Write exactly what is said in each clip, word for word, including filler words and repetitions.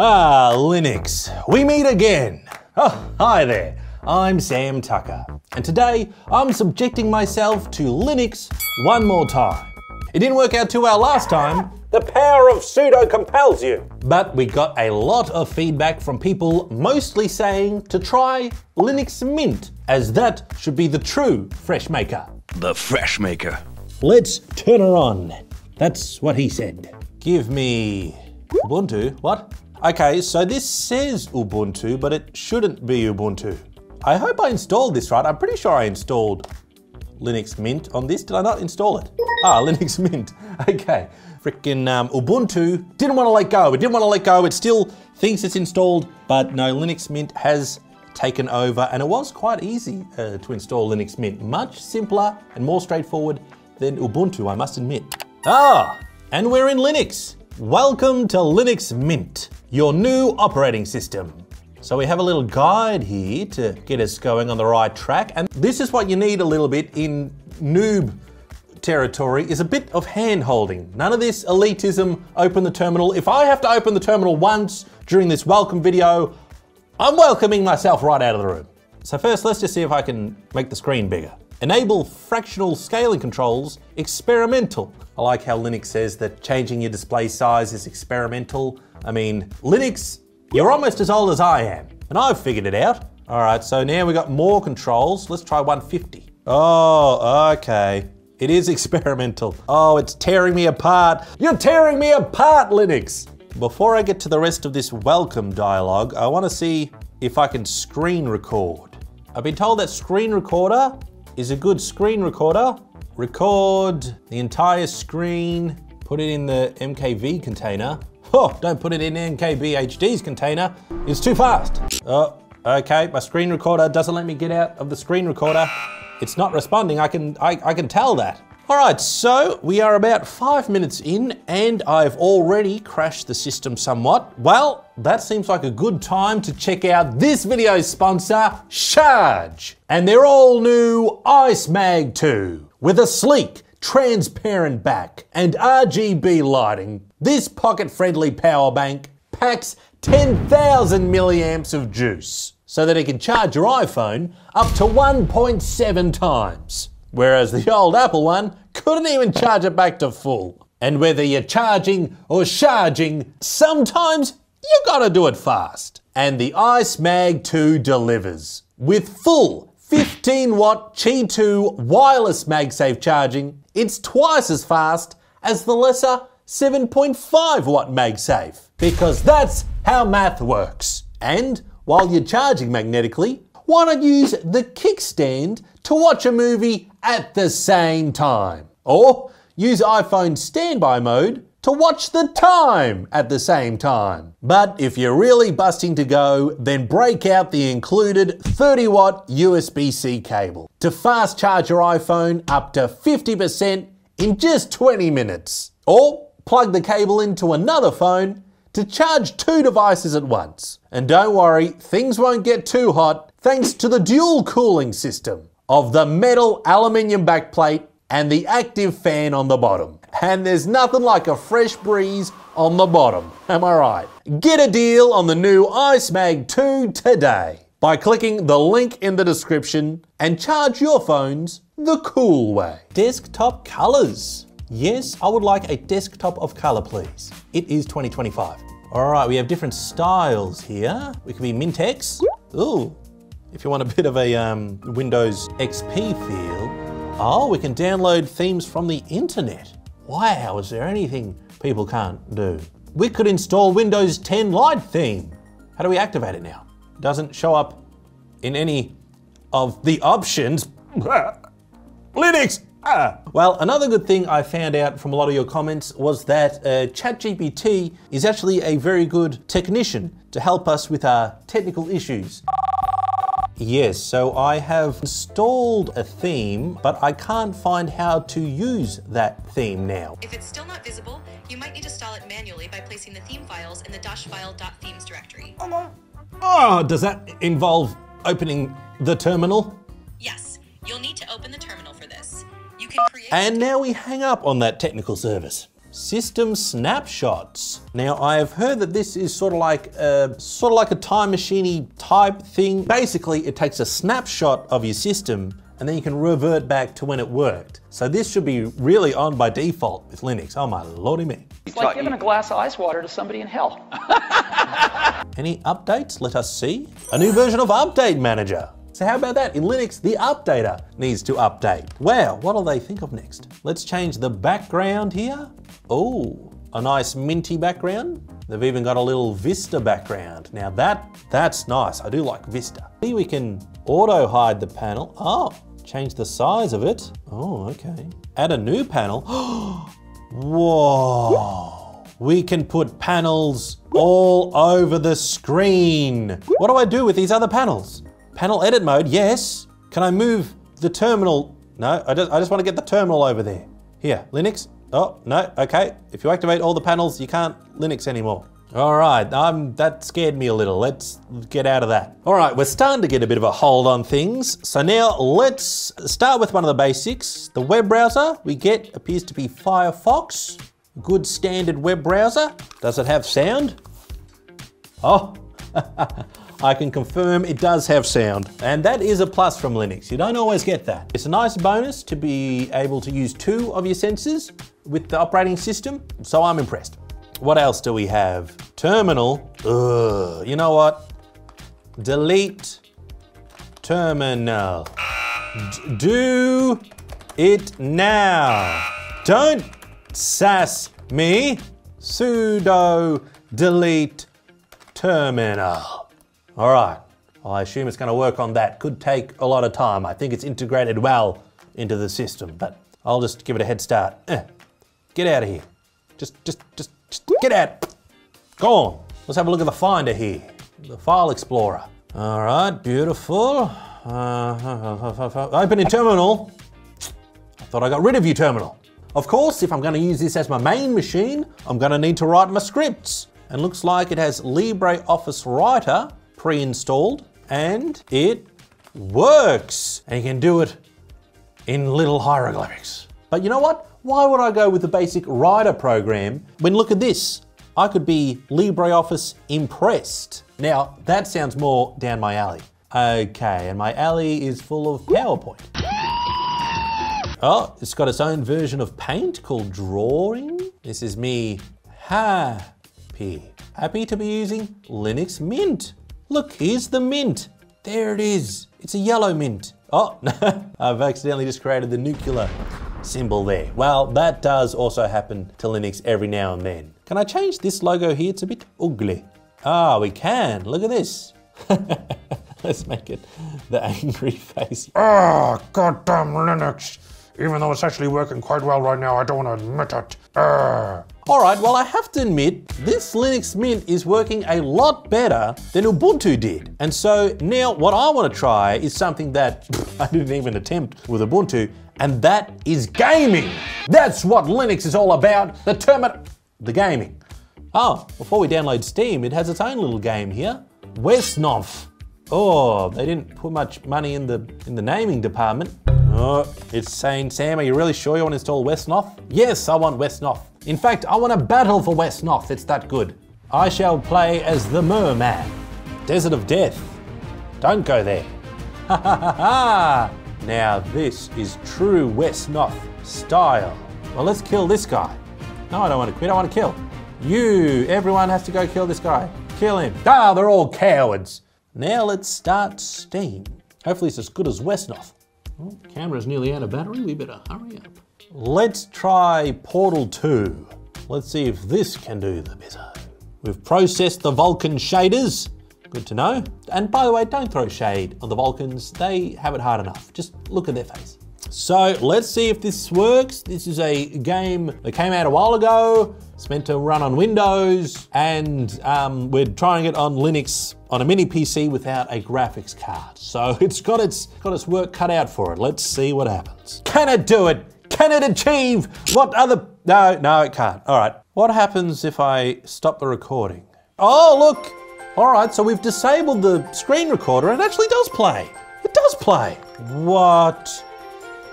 Ah, Linux, we meet again. Oh, hi there, I'm Sam Tucker, and today I'm subjecting myself to Linux one more time. It didn't work out too well last time. The power of sudo compels you. But we got a lot of feedback from people mostly saying to try Linux Mint, as that should be the true fresh maker. The fresh maker. Let's turn her on. That's what he said. Give me Ubuntu, what? Okay, so this says Ubuntu, but it shouldn't be Ubuntu. I hope I installed this right. I'm pretty sure I installed Linux Mint on this. Did I not install it? Ah, Linux Mint, okay. Frickin' um, Ubuntu didn't wanna let go. It didn't wanna let go. It still thinks it's installed, but no, Linux Mint has taken over, and it was quite easy uh, to install Linux Mint. Much simpler and more straightforward than Ubuntu, I must admit. Ah, and we're in Linux. Welcome to Linux Mint, your new operating system. So we have a little guide here to get us going on the right track. And this is what you need a little bit in noob territory, is a bit of hand-holding. None of this elitism, open the terminal. If I have to open the terminal once during this welcome video, I'm welcoming myself right out of the room. So first, let's just see if I can make the screen bigger. Enable fractional scaling controls, experimental. I like how Linux says that changing your display size is experimental. I mean, Linux, you're almost as old as I am, and I've figured it out. All right, so now we got more controls. Let's try one fifty. Oh, okay. It is experimental. Oh, it's tearing me apart. You're tearing me apart, Linux. Before I get to the rest of this welcome dialogue, I wanna see if I can screen record. I've been told that screen recorder is a good screen recorder. Record the entire screen, put it in the M K V container. Oh, don't put it in M K B H D's container. It's too fast. Oh, okay, my screen recorder doesn't let me get out of the screen recorder. It's not responding, I can, I, I can tell that. All right, so we are about five minutes in and I've already crashed the system somewhat. Well, that seems like a good time to check out this video's sponsor, Sharge, and their all new IceMag two. With a sleek, transparent back and R G B lighting, this pocket-friendly power bank packs ten thousand milliamps of juice so that it can charge your iPhone up to one point seven times. Whereas the old Apple one couldn't even charge it back to full. And whether you're charging or charging, sometimes you gotta do it fast. And the IceMag two delivers. With full fifteen watt Qi two wireless MagSafe charging, it's twice as fast as the lesser seven point five watt MagSafe. Because that's how math works. And while you're charging magnetically, why not use the kickstand to watch a movie at the same time? Or use iPhone standby mode to watch the time at the same time. But if you're really busting to go, then break out the included thirty watt U S B C cable to fast charge your iPhone up to fifty percent in just twenty minutes. Or plug the cable into another phone to charge two devices at once. And don't worry, things won't get too hot thanks to the dual cooling system of the metal aluminium backplate and the active fan on the bottom. And there's nothing like a fresh breeze on the bottom, am I right? Get a deal on the new IceMag two today by clicking the link in the description and charge your phones the cool way. Desktop colors. Yes, I would like a desktop of color, please. It is twenty twenty-five. All right, we have different styles here. We can be Mintex. Ooh, if you want a bit of a um, Windows X P feel. Oh, we can download themes from the internet. Wow, is there anything people can't do? We could install Windows ten Lite theme. How do we activate it now? It doesn't show up in any of the options. Linux! Ah. Well, another good thing I found out from a lot of your comments was that uh, ChatGPT is actually a very good technician to help us with our technical issues. Yes, so I have installed a theme, but I can't find how to use that theme now. If it's still not visible, you might need to install it manually by placing the theme files in the -file.themes directory. Oh, no. Oh, does that involve opening the terminal? Yes, you'll need to open the terminal for this. You can create... And now we hang up on that technical service. System snapshots. Now I have heard that this is sort of like a sort of like a time machine-y type thing. Basically, it takes a snapshot of your system and then you can revert back to when it worked. So this should be really on by default with Linux. Oh my lordy me. It's like giving a glass of ice water to somebody in hell. Any updates? Let us see. A new version of Update Manager. So how about that? In Linux, the updater needs to update. Wow, what'll they think of next? Let's change the background here. Oh, a nice minty background. They've even got a little Vista background. Now that, that's nice. I do like Vista. See, we can auto hide the panel. Oh, change the size of it. Oh, okay. Add a new panel. Whoa. We can put panels all over the screen. What do I do with these other panels? Panel edit mode, yes. Can I move the terminal? No, I just, I just want to get the terminal over there. Here, Linux. Oh, no, okay. If you activate all the panels, you can't Linux anymore. All right, um, that scared me a little. Let's get out of that. All right, we're starting to get a bit of a hold on things. So now let's start with one of the basics. The web browser we get appears to be Firefox. Good standard web browser. Does it have sound? Oh, I can confirm it does have sound. And that is a plus from Linux. You don't always get that. It's a nice bonus to be able to use two of your sensors with the operating system. So I'm impressed. What else do we have? Terminal. Ugh. You know what? Delete terminal. D- do it now. Don't sass me. Sudo delete terminal. All right, I assume it's gonna work on that. Could take a lot of time. I think it's integrated well into the system, but I'll just give it a head start. Eh. Get out of here. Just, just, just, just get out. Go on. Let's have a look at the finder here. The file explorer. All right, beautiful. Uh, open in terminal. I thought I got rid of you, terminal. Of course, if I'm gonna use this as my main machine, I'm gonna need to write my scripts. And looks like it has LibreOffice Writer pre-installed, and it works. And you can do it in little hieroglyphics. But you know what? Why would I go with the basic writer program when look at this? I could be LibreOffice Impressed. Now, that sounds more down my alley. Okay, and my alley is full of PowerPoint. Oh, it's got its own version of Paint called Drawing. This is me happy. Happy to be using Linux Mint. Look, here's the mint. There it is. It's a yellow mint. Oh, I've accidentally just created the nuclear symbol there. Well, that does also happen to Linux every now and then. Can I change this logo here? It's a bit ugly. Ah, we can. Look at this. Let's make it the angry face. Ah, goddamn Linux. Even though it's actually working quite well right now, I don't want to admit it. Urgh. All right, well, I have to admit, this Linux Mint is working a lot better than Ubuntu did. And so now what I want to try is something that I didn't even attempt with Ubuntu, and that is gaming. That's what Linux is all about, the terminal, the gaming. Oh, before we download Steam, it has its own little game here, Wesnoth. Oh, they didn't put much money in the, in the naming department. Oh, it's saying, Sam, are you really sure you want to install Wesnoth? Yes, I want Wesnoth. In fact, I want a battle for Wesnoth. It's that good. I shall play as the merman. Desert of Death. Don't go there. Ha ha ha ha. Now this is true Wesnoth style. Well, let's kill this guy. No, I don't want to quit. I want to kill. You, everyone has to go kill this guy. Kill him. Ah, they're all cowards. Now let's start Steam. Hopefully it's as good as Wesnoth. Well, the camera's nearly out of battery, we better hurry up. Let's try Portal two. Let's see if this can do the bizzo. We've processed the Vulcan shaders. Good to know. And by the way, don't throw shade on the Vulcans. They have it hard enough. Just look at their face. So let's see if this works. This is a game that came out a while ago. It's meant to run on Windows, and um, we're trying it on Linux on a mini P C without a graphics card. So it's got its, got its work cut out for it. Let's see what happens. Can it do it? Can it achieve what other, no, no, it can't. All right, what happens if I stop the recording? Oh, look, all right, so we've disabled the screen recorder and it actually does play. It does play. What?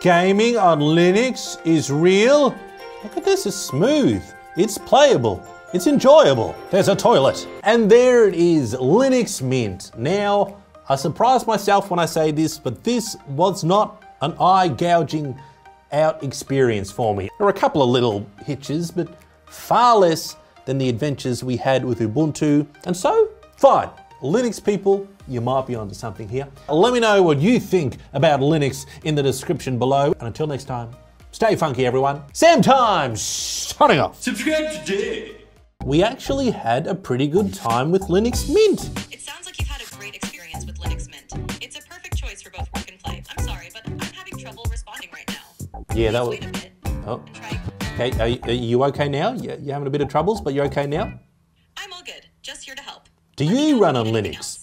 Gaming on Linux is real? Look at this, it's smooth, it's playable, it's enjoyable. There's a toilet. And there it is, Linux Mint. Now, I surprised myself when I say this, but this was not an eye-gouging out experience for me. There were a couple of little hitches, but far less than the adventures we had with Ubuntu. And so, fine. Linux people, you might be onto something here. Let me know what you think about Linux in the description below. And until next time, stay funky, everyone. Sam Time, starting off. Subscribe today. We actually had a pretty good time with Linux Mint. It sounds like you've had a great experience with Linux Mint. It's a perfect choice for both work and play. I'm sorry, but I'm having trouble responding right now. Yeah, that was. Oh. Okay, are you, are you okay now? You're having a bit of troubles, but you're okay now? I'm all good. Just here to help. Do you run on Linux?